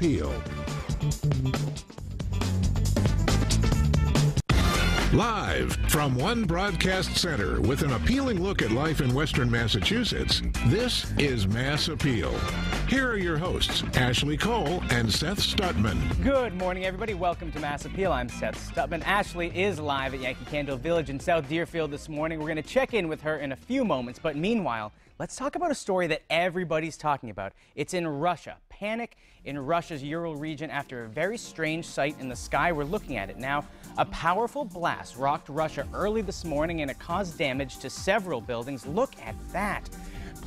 Appeal. Live from one broadcast center with an appealing look at life in Western Massachusetts, this is Mass Appeal. Here are your hosts, Ashley Kohl and Seth Stutman. Good morning, everybody. Welcome to Mass Appeal. I'm Seth Stutman. Ashley is live at Yankee Candle Village in South Deerfield this morning. We're going to check in with her in a few moments, but meanwhile, let's talk about a story that everybody's talking about. It's in Russia. Panic in Russia's Ural region after a very strange sight in the sky. We're looking at it now. A powerful blast rocked Russia early this morning and it caused damage to several buildings. Look at that.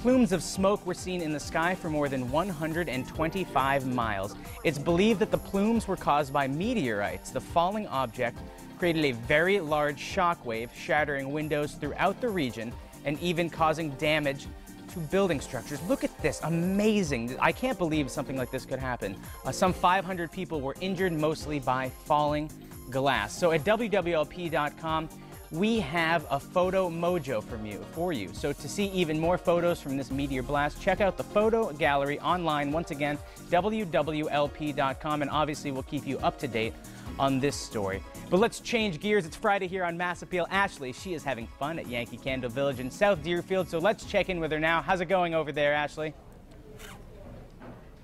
Plumes of smoke were seen in the sky for more than 125 miles. It's believed that the plumes were caused by meteorites. The falling object created a very large shock wave, shattering windows throughout the region and even causing damage to building structures. Look at this, amazing. I can't believe something like this could happen. Some 500 people were injured, mostly by falling glass. So at WWLP.com, we have a photo mojo for you. So to see even more photos from this meteor blast, check out the photo gallery online. Once again, WWLP.com, and obviously we'll keep you up to date on this story. But let's change gears. It's Friday here on Mass Appeal. Ashley, she is having fun at Yankee Candle Village in South Deerfield, so let's check in with her now. How's it going over there, Ashley?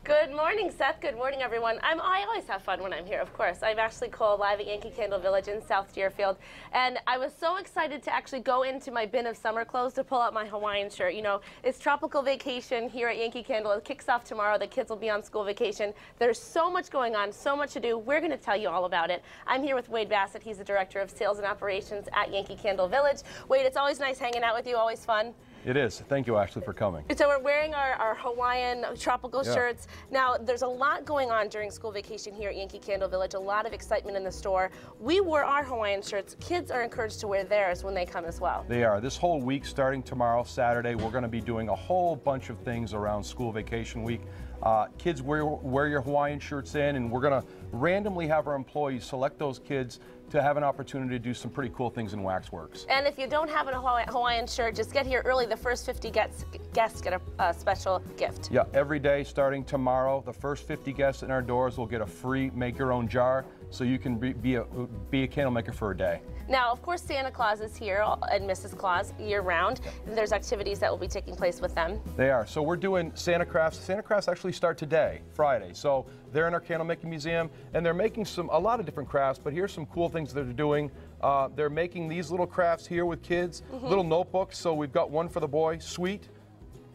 Good morning, Seth. Good morning, everyone. I always have fun when I'm here, of course. I'm Ashley Kohl, live at Yankee Candle Village in South Deerfield. And I was so excited to actually go into my bin of summer clothes to pull out my Hawaiian shirt. You know, it's tropical vacation here at Yankee Candle. It kicks off tomorrow. The kids will be on school vacation. There's so much going on, so much to do. We're going to tell you all about it. I'm here with Wade Bassett. He's the Director of Sales and Operations at Yankee Candle Village. Wade, it's always nice hanging out with you, always fun. It is. Thank you, Ashley, for coming. So we're wearing our Hawaiian tropical shirts. Now, there's a lot going on during school vacation here at Yankee Candle Village, a lot of excitement in the store. We wore our Hawaiian shirts. Kids are encouraged to wear theirs when they come as well. They are. This whole week, starting tomorrow, Saturday, we're going to be doing a whole bunch of things around school vacation week. Kids, wear your Hawaiian shirts in, and we're going to randomly have our employees select those kids to have an opportunity to do some pretty cool things in waxworks. And if you don't have a Hawaiian shirt, just get here early. The first 50 guests get a special gift. Yeah, every day starting tomorrow, the first 50 guests in our doors will get a free make-your-own jar, so you can be a candle maker for a day. Now, of course, Santa Claus is here, and Mrs. Claus, year-round. There's activities that will be taking place with them. They are. So we're doing Santa crafts. Santa crafts actually start today, Friday. So they're in our candle making museum, and they're making a lot of different crafts, but here's some cool things that they're doing. They're making these little crafts here with kids, little notebooks. So we've got one for the boy, sweet.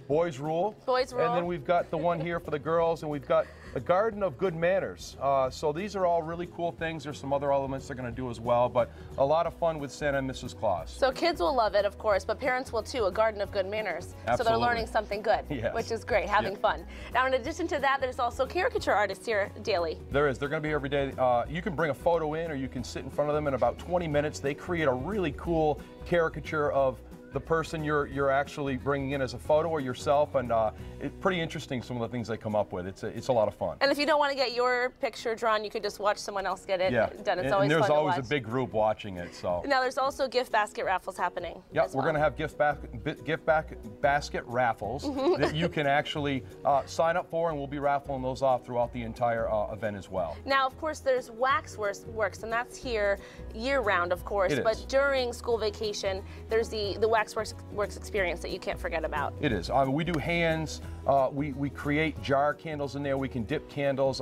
Boys rule. Boys rule. And then we've got the one here for the girls, and we've got a garden of good manners. So these are all really cool things. There's some other elements they're going to do as well, but a lot of fun with Santa and Mrs. Claus. So kids will love it, of course, but parents will too, a garden of good manners. Absolutely. So they're learning something good, which is great, having fun. Now, in addition to that, there's also caricature artists here daily. There is. They're going to be here every day. You can bring a photo in, or you can sit in front of them in about 20 minutes. They create a really cool caricature of the person you're actually bringing in as a photo, or yourself, and it's pretty interesting some of the things they come up with. It's a lot of fun. And if you don't want to get your picture drawn, you could just watch someone else get it done. It's always fun to watch. And there's always a big group watching it. So now there's also gift basket raffles happening. Yeah, we're going to have gift basket raffles that you can actually sign up for, and we'll be raffling those off throughout the entire event as well. Now, of course, there's waxworks, and that's here year round, of course. But during school vacation, there's the Waxworks experience that you can't forget about. It is. We do hands. We create jar candles in there. We can dip candles.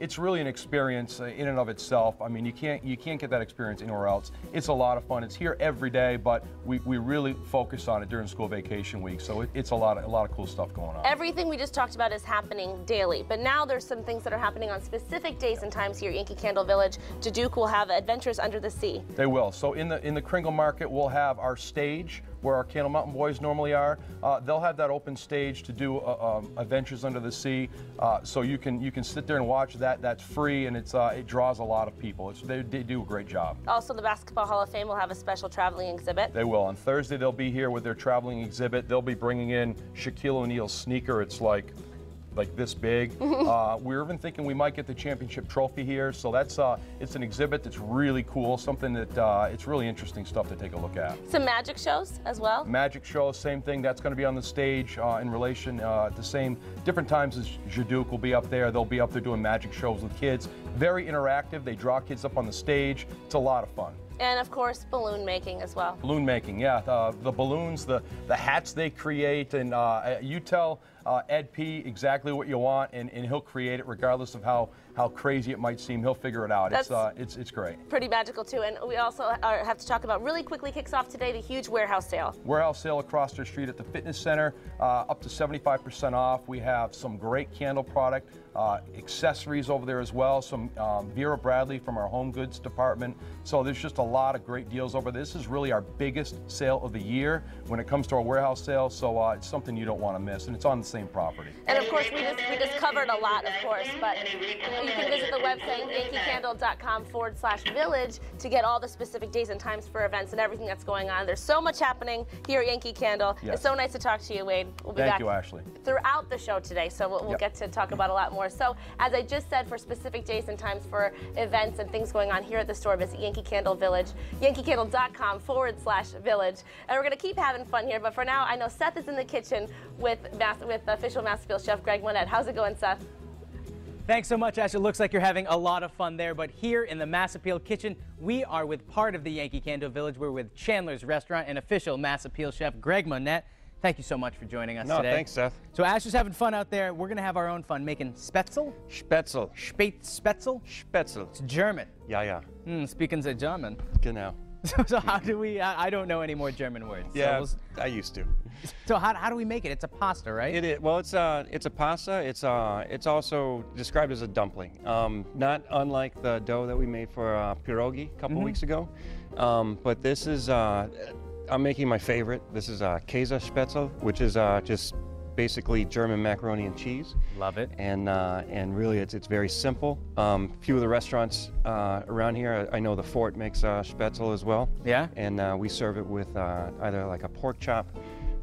It's really an experience in and of itself. I mean, you can't get that experience anywhere else. It's a lot of fun. It's here every day, but we really focus on it during school vacation week. So it's a lot of cool stuff going on. Everything we just talked about is happening daily, but now there's some things that are happening on specific days and times here at Yankee Candle Village. Duduke will have Adventures Under the Sea. They will. So in the Kringle Market, we'll have our stage where our Candle Mountain Boys normally are. They'll have that open stage to do Adventures Under the Sea, so you can sit there and watch that. That's free, and it draws a lot of people. They do a great job. Also, the Basketball Hall of Fame will have a special traveling exhibit. They will. On Thursday, they'll be here with their traveling exhibit. They'll be bringing in Shaquille O'Neal's sneaker. It's like like this big. We're even thinking we might get the championship trophy here. So that's it's an exhibit that's really cool, something that it's really interesting stuff to take a look at. Some magic shows as well? Magic shows, same thing. That's going to be on the stage in relation at the same different times as Jaduke will be up there. They'll be up there doing magic shows with kids. Very interactive. They draw kids up on the stage. It's a lot of fun. And of course, balloon making as well. Balloon making, yeah. The balloons, the hats they create, and you tell Ed P exactly what you want, and he'll create it regardless of how crazy it might seem. He'll figure it out. It's great. Pretty magical too. And we also have to talk about, really quickly, kicks off today, the huge warehouse sale. Warehouse sale across the street at the fitness center, up to 75% off. We have some great candle product, accessories over there as well, some Vera Bradley from our home goods department. So there's just a lot of great deals over there. This is really our biggest sale of the year when it comes to our warehouse sale. So it's something you don't want to miss, and it's on the same property. And of course, we just covered a lot, of course, but you can visit the website yankeecandle.com/village to get all the specific days and times for events and everything that's going on. There's so much happening here at Yankee Candle. Yes. It's so nice to talk to you, Wade. We'll be back. Thank you, Ashley. Throughout the show today, so we'll get to talk about a lot more. So as I just said, for specific days and times for events and things going on here at the store, visit Yankee Candle Village, yankeecandle.com/village. And we're going to keep having fun here, but for now, I know Seth is in the kitchen with official Mass Appeal chef Greg Monette. How's it going, Seth? Thanks so much, Ash. It looks like you're having a lot of fun there, but here in the Mass Appeal kitchen, we are with part of the Yankee Candle Village. We're with Chandler's Restaurant and official Mass Appeal chef Greg Monette. Thank you so much for joining us today. No, thanks, Seth. So Ash is having fun out there. We're going to have our own fun making Spätzle? Spätzle. Spätzle? Spätzle. It's German. Yeah, yeah. Speaking of German. Genau. So how do we, I don't know any more German words. Yeah, so I used to. So how do we make it? It's a pasta, right? It is. Well, it's a pasta. It's also described as a dumpling. Not unlike the dough that we made for pierogi a couple weeks ago. But this is, I'm making my favorite. This is Käsespätzle, which is just basically German macaroni and cheese. Love it. And really, it's very simple. Few of the restaurants around here, I know the Fort makes Spätzle as well. Yeah. And we serve it with either like a pork chop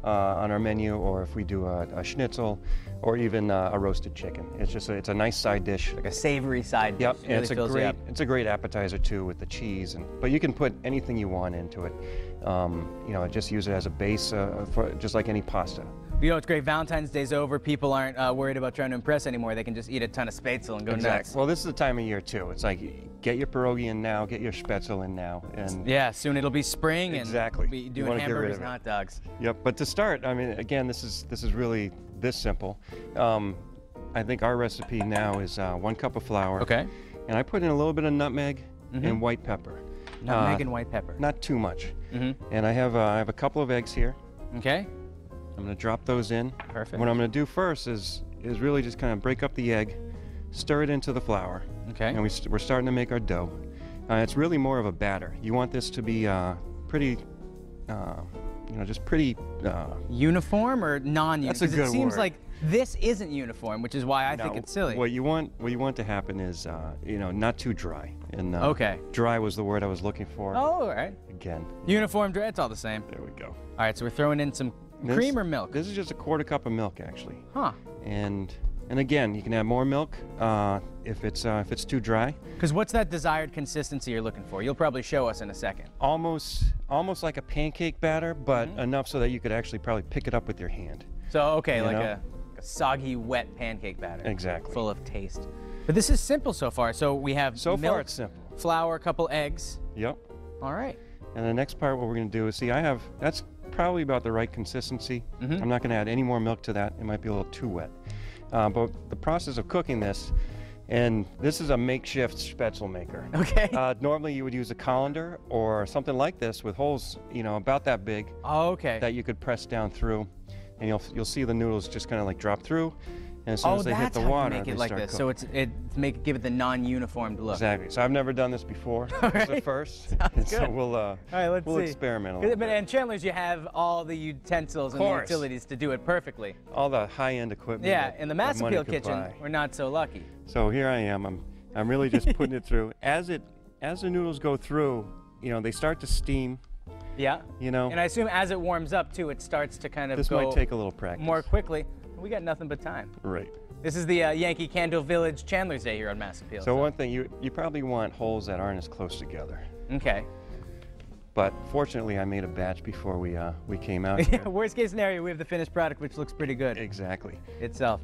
on our menu, or if we do a schnitzel, or even a roasted chicken. It's just it's a nice side dish, like a savory side dish. Yep, and really it's a great appetizer too, with the cheese, but you can put anything you want into it. You know, just use it as a base for just like any pasta. You know, it's great. Valentine's Day's over. People aren't worried about trying to impress anymore. They can just eat a ton of Spätzle and go nuts. Well, this is the time of year, too. It's like, get your pierogi in now, get your Spätzle in now. And yeah, soon it'll be spring, and we'll be doing hamburgers and hot dogs. Yep, but to start, I mean, again, this is really this simple. I think our recipe now is 1 cup of flour. Okay. And I put in a little bit of nutmeg and white pepper. Nutmeg and white pepper. Not too much. And I have a couple of eggs here. Okay. I'm going to drop those in. Perfect. What I'm going to do first is really just kind of break up the egg, stir it into the flour. Okay. And we're starting to make our dough. It's really more of a batter. You want this to be pretty, you know, just pretty... uniform or non-uniform? That's a good word. It seems like this isn't uniform, which is why I think it's silly. What you want to happen is, you know, not too dry. And, okay. Dry was the word I was looking for. Oh, all right. Again. Uniform dry, it's all the same. There we go. All right, so we're throwing in some... cream or milk? This is just a ¼ cup of milk, actually. Huh. And again, you can add more milk if it's too dry. Because what's that desired consistency you're looking for? You'll probably show us in a second. Almost like a pancake batter, but enough so that you could actually probably pick it up with your hand. So okay, like a soggy, wet pancake batter. Exactly. Full of taste. But this is simple so far. So we have milk, it's simple. Flour, a couple eggs. Yep. All right. And the next part, what we're going to do is that's probably about the right consistency. I'm not going to add any more milk to that. It might be a little too wet. But the process of cooking this, and this is a makeshift Spätzle maker. Okay. Normally you would use a colander or something like this with holes, you know, about that big. Oh, okay. That you could press down through, and you'll see the noodles just kind of like drop through. And as soon as they hit the water, they start cooking. So give it the non-uniformed look. Exactly. So I've never done this before. It's the first. So we'll experiment a little bit. And Chandler's, you have all the utensils and the utilities to do it perfectly. All the high-end equipment. Yeah, in the Mass Appeal kitchen, we're not so lucky. So here I am. I'm really just putting it through. As the noodles go through, you know, they start to steam. Yeah. You know. And I assume as it warms up too, it starts to kind of go. This might take a little practice. More quickly. We got nothing but time. Right. This is the Yankee Candle Village Chandler's Day here on Mass Appeal. So one thing, you probably want holes that aren't as close together. Okay. But fortunately, I made a batch before we came out here. Yeah, worst case scenario, we have the finished product, which looks pretty good. Exactly. Itself.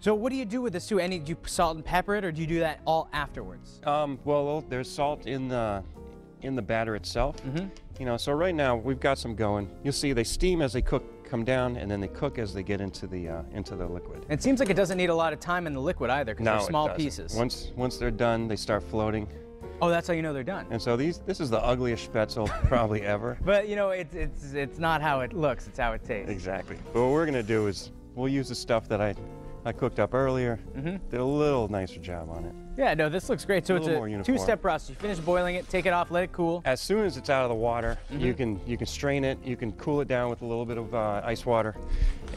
So what do you do with this too? Do you salt and pepper it, or do you do that all afterwards? Well, there's salt in the batter itself. Mm-hmm. You know, so right now we've got some going. You'll see they steam as they cook, come down, and then they cook as they get into the liquid. It seems like it doesn't need a lot of time in the liquid either, because they're small pieces. Once they're done, they start floating. Oh, that's how you know they're done. And so this is the ugliest Spätzle probably ever. But you know, it's not how it looks; it's how it tastes. Exactly. But what we're gonna do is we'll use the stuff that I cooked up earlier. Mm-hmm. Did a little nicer job on it. Yeah, no, this looks great. So it's a two-step process. You finish boiling it, take it off, let it cool. As soon as it's out of the water, mm-hmm. you can strain it. You can cool it down with a little bit of ice water,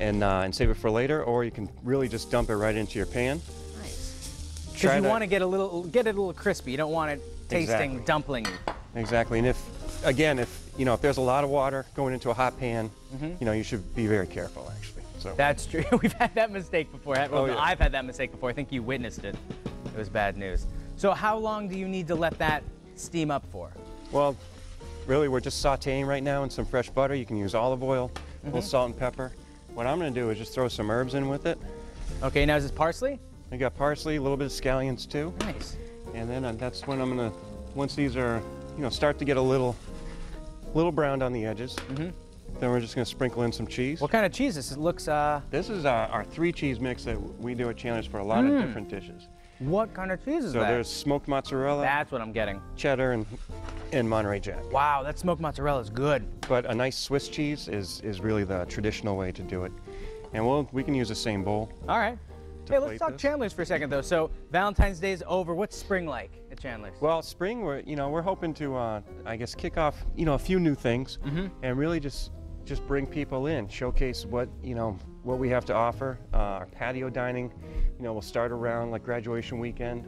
and save it for later. Or you can really just dump it right into your pan. Nice. Because you want to get it a little crispy. You don't want it tasting dumpling-y. Exactly. And if there's a lot of water going into a hot pan, mm-hmm. You should be very careful actually. So. That's true. We've had that mistake before. Well, yeah. I've had that mistake before. I think you witnessed it. It was bad news. So how long do you need to let that steam up for? Well, really, we're just sautéing right now in some fresh butter. You can use olive oil, mm-hmm. a little salt and pepper. What I'm going to do is just throw some herbs in with it. Okay, now is this parsley? I got parsley, a little bit of scallions too. Nice. And then that's when I'm going to, once these are, start to get a little browned on the edges. Mm-hmm. Then we're just going to sprinkle in some cheese. What kind of cheese is this? It looks... This is our three-cheese mix that we do at Chandler's for a lot of different dishes. What kind of cheese is that? So there's smoked mozzarella. That's what I'm getting. Cheddar and Monterey Jack. Wow, that smoked mozzarella is good. But a nice Swiss cheese is really the traditional way to do it. And we can use the same bowl. All right. Hey, let's talk Chandler's for a second, though. So Valentine's Day is over. What's spring like at Chandler's? Well, spring, we're hoping to, I guess, kick off, a few new things mm-hmm. and really just bring people in, showcase what we have to offer. Our patio dining, we'll start around like graduation weekend.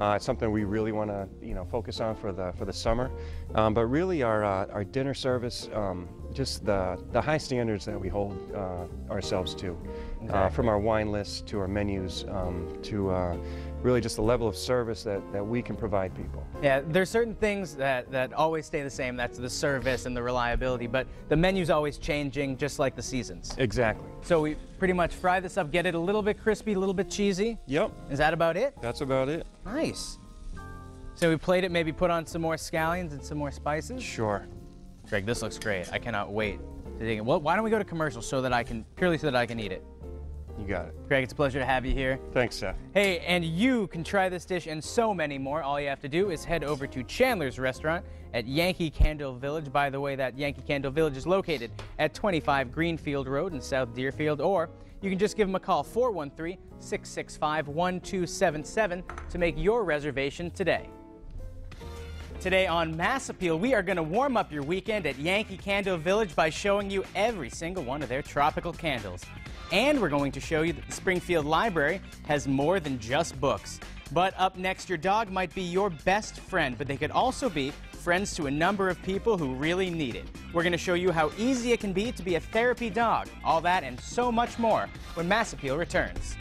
It's something we really want to focus on for the summer. But really, our dinner service, just the high standards that we hold ourselves to, from our wine list to our menus to really just the level of service that we can provide people. Yeah, there's certain things that always stay the same. That's the service and the reliability, but the menu's always changing, just like the seasons. Exactly. So we pretty much fry this up, get it a little bit crispy, a little bit cheesy. Yep. Is that about it? That's about it. Nice. So we plate it, maybe put on some more scallions and some more spices? Sure. Greg, this looks great. I cannot wait to dig in. Well, why don't we go to commercial so that I can eat it? You got it. Greg, it's a pleasure to have you here. Thanks, Seth. Hey, and you can try this dish and so many more. All you have to do is head over to Chandler's Restaurant at Yankee Candle Village. By the way, that Yankee Candle Village is located at 25 Greenfield Road in South Deerfield, or you can just give them a call, 413-665-1277, to make your reservation today. Today on Mass Appeal, we are going to warm up your weekend at Yankee Candle Village by showing you every single one of their tropical candles. And we're going to show you that the Springfield Library has more than just books. But up next, your dog might be your best friend, but they could also be friends to a number of people who really need it. We're going to show you how easy it can be to be a therapy dog. All that and so much more when Mass Appeal returns.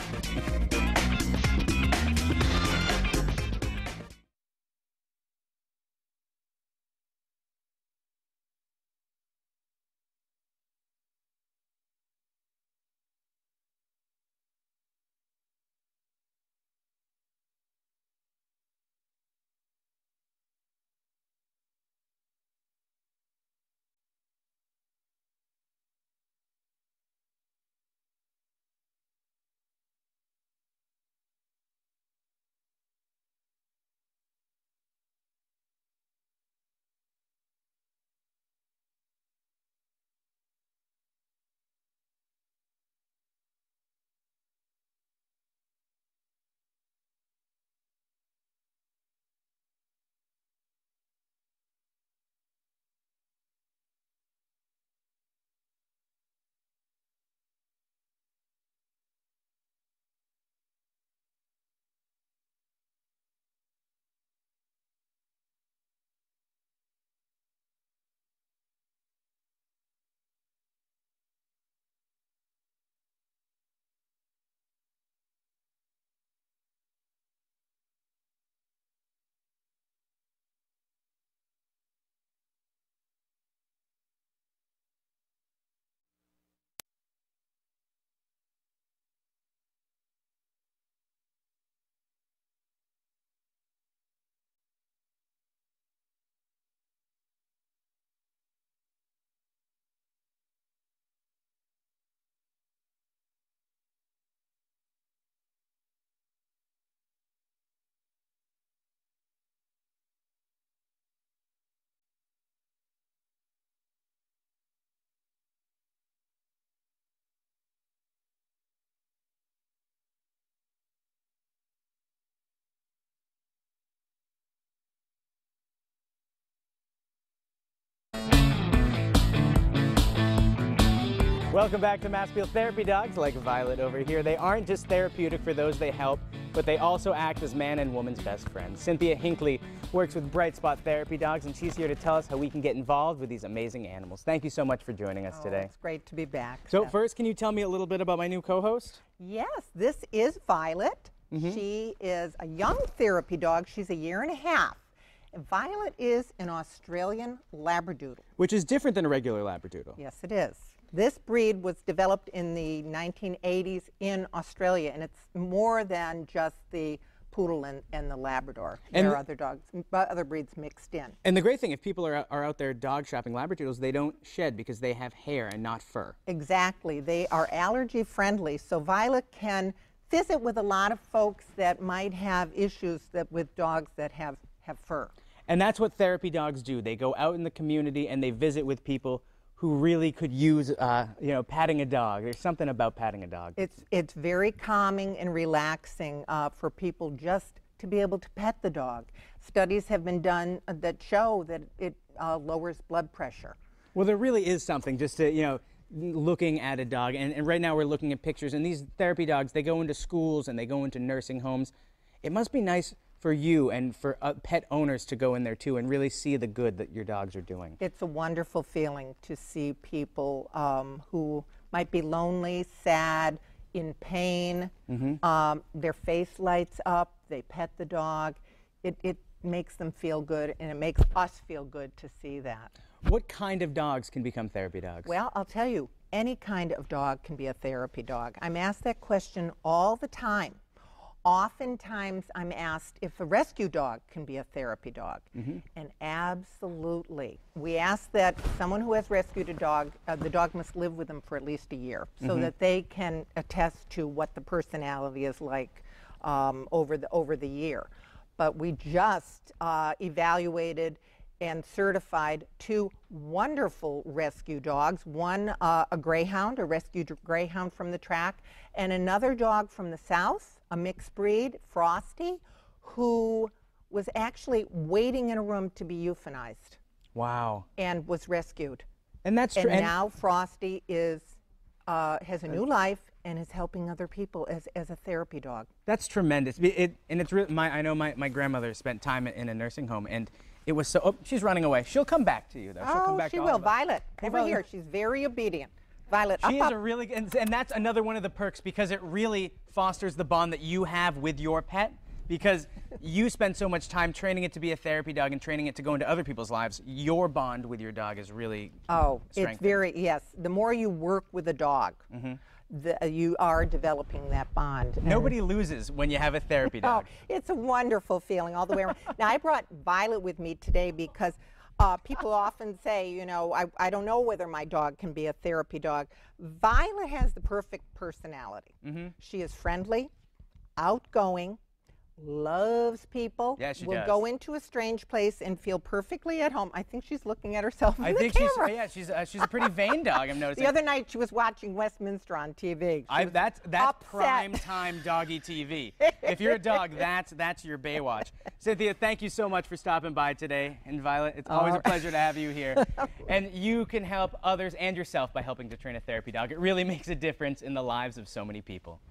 Welcome back to Mass Appeal Therapy Dogs. Like Violet over here, they aren't just therapeutic for those they help, but they also act as man and woman's best friends. Cynthia Hinckley works with Bright Spot Therapy Dogs, and she's here to tell us how we can get involved with these amazing animals. Thank you so much for joining us today. It's great to be back. So first, can you tell me a little bit about my new co-host? Yes, this is Violet. She is a young therapy dog. She's a year and a half. Violet is an Australian Labradoodle. Which is different than a regular Labradoodle. Yes, it is. This breed was developed in the 1980s in Australia, and it's more than just the poodle and the Labrador. There are other dogs, other breeds mixed in. And the great thing, if people are out there dog shopping Labradoodles, they don't shed because they have hair and not fur. Exactly. They are allergy friendly, so Violet can visit with a lot of folks that might have issues that with dogs that have fur. And that's what therapy dogs do. They go out in the community and they visit with people who really could use, you know, patting a dog. There's something about patting a dog. It's very calming and relaxing for people just to be able to pet the dog. Studies have been done that show that it lowers blood pressure. Well, there really is something just to, you know, looking at a dog. And right now we're looking at pictures. And these therapy dogs, they go into schools and they go into nursing homes. It must be nice for you and for pet owners to go in there too and really see the good that your dogs are doing. It's a wonderful feeling to see people who might be lonely, sad, in pain. Their face lights up, they pet the dog. It makes them feel good, and it makes us feel good to see that. What kind of dogs can become therapy dogs? Well, I'll tell you, any kind of dog can be a therapy dog. I'm asked that question all the time. Oftentimes I'm asked if a rescue dog can be a therapy dog, and absolutely. We ask that someone who has rescued a dog, the dog must live with them for at least a year, so that they can attest to what the personality is like over the year. But we just evaluated and certified 2 wonderful rescue dogs, one a greyhound, a rescued greyhound from the track, and another dog from the south, a mixed breed, Frosty, who was actually waiting in a room to be euthanized. Wow. And was rescued. And that's true. And now Frosty is, has a new life and is helping other people as a therapy dog. That's tremendous. And it's really, I know my grandmother spent time in a nursing home, and it was so, she's running away. She'll come back to you, though. She'll come back to you. Oh, she will. Violet, over here. She's very obedient. Violet, she is a really, and that's another one of the perks, because it really fosters the bond that you have with your pet, because you spend so much time training it to be a therapy dog and training it to go into other people's lives. Your bond with your dog is really strengthened. It's very, yes. The more you work with a dog, you are developing that bond. Nobody loses when you have a therapy dog. It's a wonderful feeling all the way around. Now, I brought Violet with me today because people often say, you know, I don't know whether my dog can be a therapy dog. Violet has the perfect personality. She is friendly, outgoing, loves people. Yeah, she does. Will go into a strange place and feel perfectly at home. I think she's looking at herself in the camera. She's a pretty vain dog, I'm noticing. The other night she was watching Westminster on TV. That's prime time doggy TV. If you're a dog, that's your Baywatch. Cynthia, thank you so much for stopping by today. And Violet, it's always a pleasure to have you here. And you can help others and yourself by helping to train a therapy dog. It really makes a difference in the lives of so many people.